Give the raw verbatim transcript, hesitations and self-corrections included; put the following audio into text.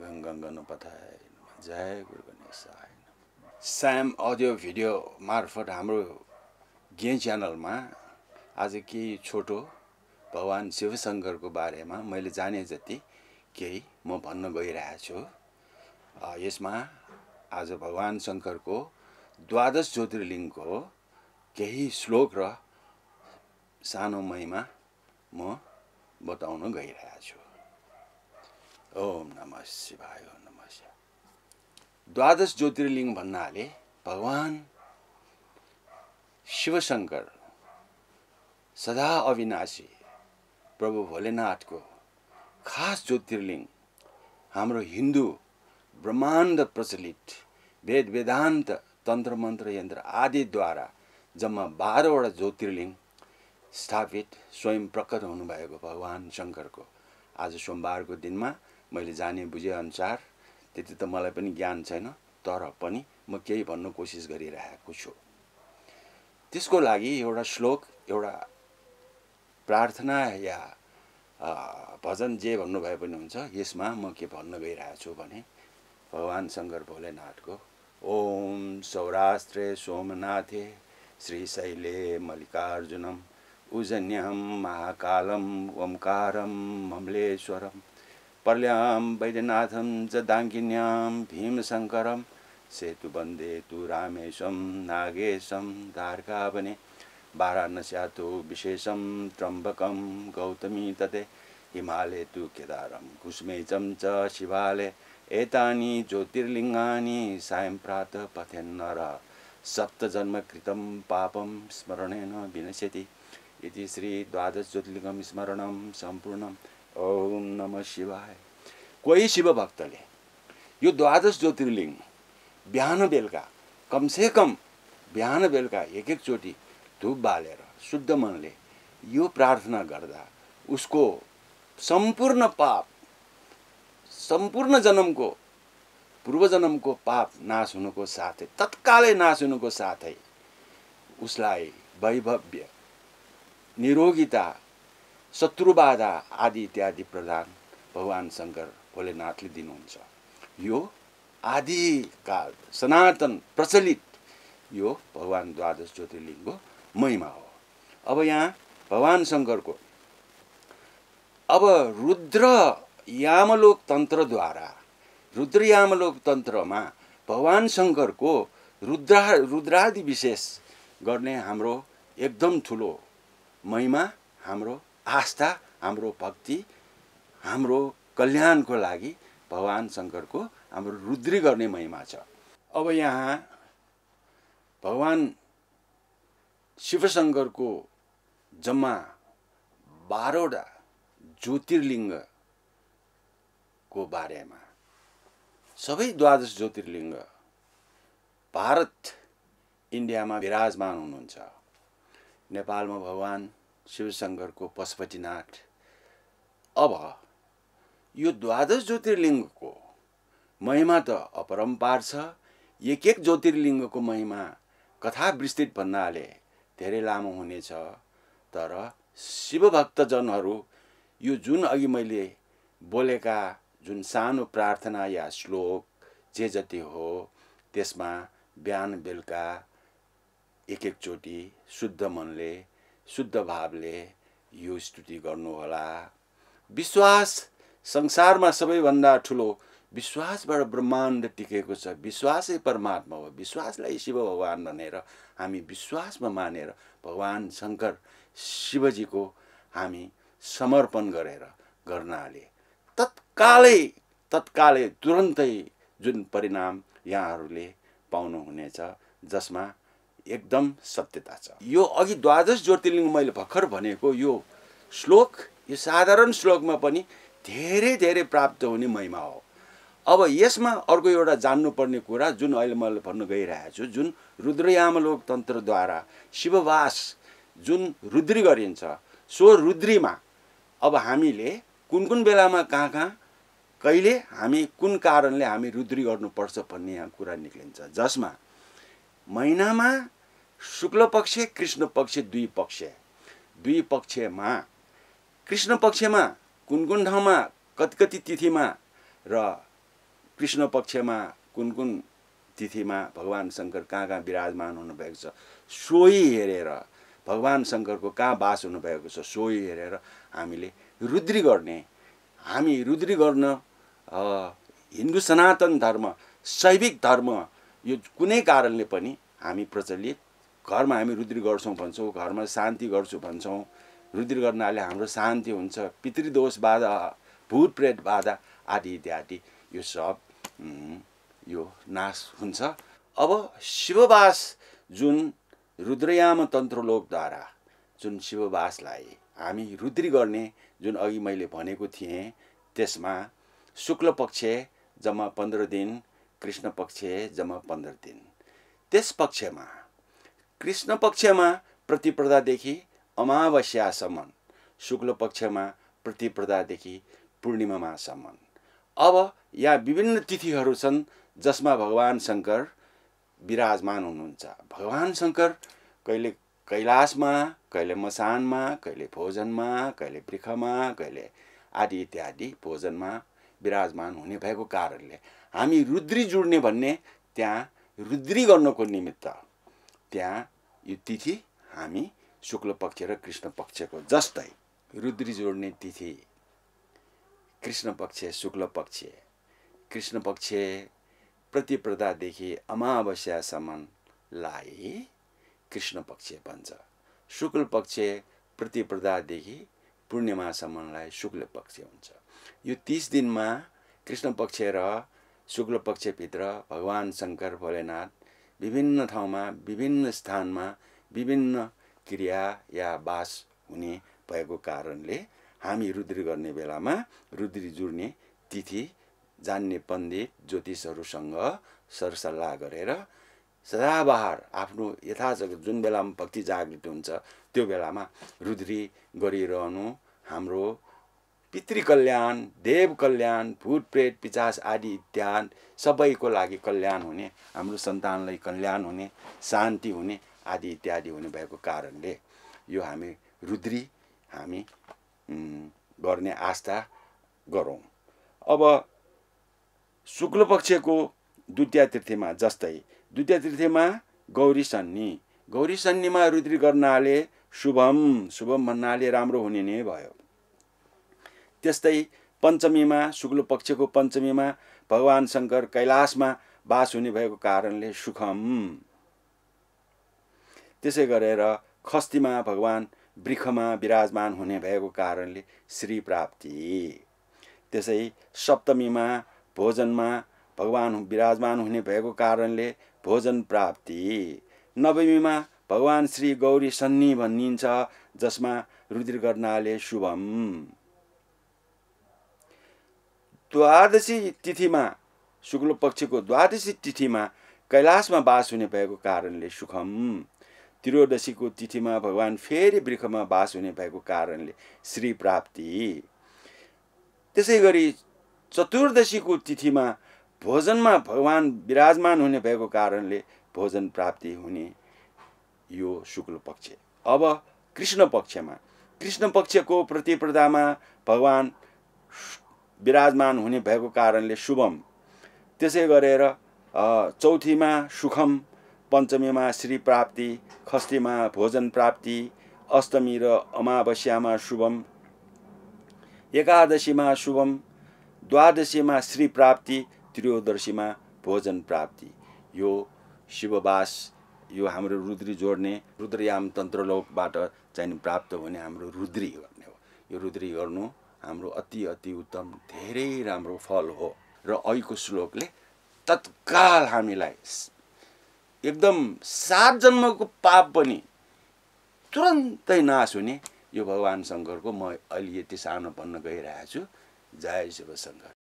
गंगन पथाय जय गुरु गणेशाय। साम audio video मार्फत हाम्रो गे च्यानलमा आज केही छोटो भगवान शिवशंकरको बारेमा मैले जाने जति केही म भन्न गइरहेको छु। यसमा आज भगवान शंकरको द्वादश ज्योतिर्लिङ्गको केही श्लोक र सानो महिमा म बताउन गइरहेको छु। ओम नमः शिवाय नमः शिवाय। द्वादश ज्योतिर्लिङ्ग भन्नाले भगवान शिवशंकर सदा अविनाशी प्रभु भोलेनाथको खास ज्योतिर्लिङ्ग हाम्रो हिन्दू ब्रह्माण्ड प्रचलित वेद वेदान्त तन्त्र मन्त्र यन्त्र आदिद्वारा जम्मा बाह्रवटा ज्योतिर्लिङ्ग स्थापित स्वयं प्रकट हुनुभएको भगवान शंकरको आज सोमबारको दिनमा मैले जाने बुझे अनुसार त्यति त मलाई पनि ज्ञान छैन तर पनि म केही भन्न कोसिस गरिरहेको छु। त्यसको लागि एउटा श्लोक एउटा प्रार्थना या भजन जे भन्नु भए पनि हुन्छ। यसमा म के भन्न गइरहेको छु भने भगवान शंकर भोलेनाथको ओम सौराष्ट्रे सोमनाथे श्रीशैले मल्लिकार्जुनम उजन्यम महाकालम ओमकारम ममलेश्वरम पर्ल्याम वैद्यनाथम जदाङ्गिन्याम भीमशंकरम सेतु बंदे तु रामेशम नागेशम धारकावने वाराणस्यातो विशेषम त्र्यम्बकम गौतमी तते हिमालये तु केदारम कुसुमेचम च शिवालये एतानि ज्योतिर्लिङ्गानि सायं प्रातः पथेन्नर सप्तजन्मकृतं पापं स्मरणेन विनश्यति इति श्री द्वादश ज्योतिर्लिङ्गं स्मरणं सम्पूर्णम् ओम नमः शिवाय। कोई शिव भक्तले यो द्वादश ज्योतिर्लिंग बिहान बेलुका कम से कम बिहान बेलुका एक एक चोटी धूप बालेर शुद्ध मनले यो प्रार्थना गर्दा उसको संपूर्ण पाप संपूर्ण जन्मको पूर्वजन्मको पाप नाश हुनुको साथै तत्कालै नाश हुनुको साथै उसलाई वैभव्य निरोगिता शत्रुबाधा आदि इत्यादि प्रदान भगवान शंकर भोलेनाथले दिनुहुन्छ। यो आदिकाल सनातन प्रचलित यो भगवान द्वादश ज्योतिर्लिङ्गको महिमा हो। अब यहाँ भगवान शंकरको अब रुद्रयामलोक तन्त्रद्वारा रुद्रयामलोक तन्त्रमा भगवान शंकरको रुद्रा रुद्रादि विशेष गर्ने हाम्रो एकदम ठुलो महिमा हाम्रो आस्था हाम्रो भक्ति हाम्रो कल्याणको लागि भगवान शंकरको हाम्रो रुद्री गर्ने महिमा छ। अब यहाँ भगवान शिवशंकरको जम्मा बाह्रवटा ज्योतिर्लिङ्गको बारेमा सबै द्वादश ज्योतिर्लिङ्ग भारत इन्डियामा विराजमान हुनुहुन्छ। नेपालमा भगवान शिवशंकर को पशुपतिनाथ। अब यो द्वादश ज्योतिर्लिंग को महिमा तो अपरम्पार छ। एक एक ज्योतिर्लिंग को महिमा कथा विस्तृत भन्नाले धेरै लामो हुनेछ तर शिवभक्तजनहरू यो जुन अघि मैले बोलेका जुन सानो प्रार्थना या श्लोक जे जति हो त्यसमा बिहान बेलुका एक एक चोटी शुद्ध मनले शुद्ध भावले यो स्तुति गर्नुहोला। विश्वास संसारमा सबैभन्दा ठुलो विश्वासबाट ब्रह्माण्ड टिकेको छ। विश्वासै परमात्मा हो। विश्वासलाई शिव भगवान भनेर हामी विश्वासमा मानेर भगवान शंकर शिवजीको हामी समर्पण गरेर गर्नाले तत्कालै तत्कालै तुरन्तै जुन परिणाम यहाँहरूले पाउनुहुनेछ जसमा एकदम सत्यता छ। यो अघि द्वादश ज्योतिर्लिङ्ग मैले भर्खर भनेको यो श्लोक यो साधारण श्लोकमा पनि धेरै धेरै प्राप्त हुने महिमा हो। अब यसमा अर्को एउटा जान्नुपर्ने कुरा जुन अहिले मैले भन्न गइरहेको छु जुन रुद्रयामलोक तन्त्रद्वारा शिववास जुन रुद्री गरिन्छ सो रुद्रीमा अब हामीले कुन कुन बेलामा कहाँ कहाँ कहिले हामी कुन कारणले हामी रुद्री गर्नुपर्छ भन्ने यहाँ कुरा निक्लिन्छ। जसमा महिनामा शुक्ल पक्ष कृष्ण पक्ष दुई पक्ष दुई पक्षमा कृष्ण पक्षमा कुन कुन ठाउँमा कति कति तिथिमा र कृष्ण पक्ष में कुन कुन तिथि में भगवान शंकर कहाँ कहाँ विराजमान हुनुभएको छ सोही हेरेर भगवान शंकर को कहाँ वास हुनुभएको छ सोही हेरेर हामीले रुद्री गर्ने हामी रुद्री गर्न हिन्दू सनातन धर्म शैविक धर्म यो कुनै कारणले पनि हामी प्रचलित घरमा हामी रुद्री गर्छौं भन्छौं घरमा शान्ति गर्छु भन्छौं रुद्री गर्नाले हाम्रो शान्ति हुन्छ पितृदोष बाधा भूत प्रेत बाधा आदि इत्यादि यो सब यो नाश हुन्छ। अब शिववास जुन रुद्रयाम तन्त्रलोकद्वारा जुन शिववासलाई हामी रुद्री गर्ने जुन अघि मैले भनेको थिएँ त्यसमा शुक्ल पक्ष जम्मा पन्ध्र दिन कृष्ण पक्ष जम्मा पन्ध्र दिन त्यस पक्षमा कृष्ण पक्षमा प्रतिप्रदादेखि अमावस्यासम्म शुक्ल पक्षमा प्रतिप्रदादेखि पूर्णिमासम्म। अब यहाँ विभिन्न तिथिहरू छन् जसमा भगवान शंकर विराजमान हुनुहुन्छ। भगवान शंकर कहिले कैलाशमा कहिले मसानमा कहिले भोजनमा कहिले वृक्षमा कहिले आदि इत्यादि भोजनमा विराजमान हुने भएको कारणले हामी रुद्री जोड्ने भन्ने त्यहाँ रुद्री गर्नको निमित्त त्यहाँ यो तिथि हामी शुक्ल पक्ष र कृष्ण पक्षको जस्तै रुद्री जोड्ने तिथि कृष्ण पक्ष शुक्ल पक्ष कृष्ण पक्ष प्रतिप्रदादेखि अमावस्यासम्मलाई कृष्ण पक्ष भन्छ शुक्ल पक्ष प्रतिप्रदादेखि पूर्णिमासम्मलाई शुक्ल पक्ष हुन्छ। यो तीस दिन में कृष्ण पक्ष र शुक्ल पक्ष भित्र भगवान शंकर भोलेनाथ विभिन्न ठाउँमा विभिन्न स्थानमा विभिन्न क्रिया या वास हुने भएको कारणले हामी रुद्री गर्ने बेलामा रुद्री जुड्ने तिथि जान्ने पण्डित ज्योतिषहरूसँग सरसल्लाह गरेर सदाबहार आफ्नो यथाजग जुन बेलामा भक्ति जागृत हुन्छ त्यो बेलामा रुद्री गरिरहनु हाम्रो पितृ कल्याण देव कल्याण भूत प्रेत पिशाच आदि इत्यादि सबैको लागि कल्याण हुने हाम्रो सन्तानलाई कल्याण हुने शान्ति हुने आदि इत्यादि हुने भएको कारणले यो हामी रुद्री हामी गर्ने आस्था गरौँ। अब शुक्ल पक्षको द्वितीय तिथिमा जस्तै द्वितीय तिथिमा गौरी सन्नी गौरी सन्नीमा रुद्री गर्नाले शुभम शुभम भन्नाले राम्रो हुने नै भयो। त्यस्तै पञ्चमीमा शुक्ल पक्षको पञ्चमीमा भगवान शंकर कैलाशमा वास हुने भएको कारणले सुखम त्यसै गरेर खस्तीमा भगवान वृक्षमा विराजमान हुने भएको कारणले श्री प्राप्ति त्यसै सप्तमीमा भोजनमा भगवान विराजमान हुने भएको कारणले भोजन प्राप्ति नवमीमा भगवान श्री गौरी सन्नी भनिन्छ जसमा रुद्री गर्नाले शुभम। द्वादशी तिथिमा शुक्ल पक्षको द्वादशी तिथिमा कैलाशमा वास हुने भएको कारणले सुखम त्रियोदशीको तिथिमा भगवान फेरि वृक्षमा वास हुने भएको कारणले श्री प्राप्ति त्यसै गरी चतुर्दशीको तिथिमा भोजनमा भगवान विराजमान हुने भएको कारणले भोजन प्राप्ति हुने यो शुक्ल पक्ष। अब कृष्ण पक्षमा कृष्ण पक्षको प्रतिप्रदामा भगवान विराजमान हुने भएको कारणले शुभम त्यसै गरेर चौथीमा सुखम पञ्चमीमा श्री प्राप्ति खस्तीमा भोजन प्राप्ति अष्टमी र अमावस्यामा शुभम एकादशीमा शुभम द्वादशीमा श्री प्राप्ति त्रयोदशीमा भोजन प्राप्ति। यो शिववास यो हाम्रो रुद्री जोड्ने रुद्रयाम तन्त्रलोकबाट चाहिँ प्राप्त हुने हाम्रो रुद्री गर्ने हो। यो रुद्री गर्नु हाम्रो अति अति उत्तम धेरै राम्रो फल हो र अहिलेको श्लोकले तत्काल हामीलाई एकदम सात जन्मको पाप पनि तुरन्तै नाश हुने यो भगवान शंकरको म अहिले यति सानो भन्न गइरहेछु। जय शिव शंकर।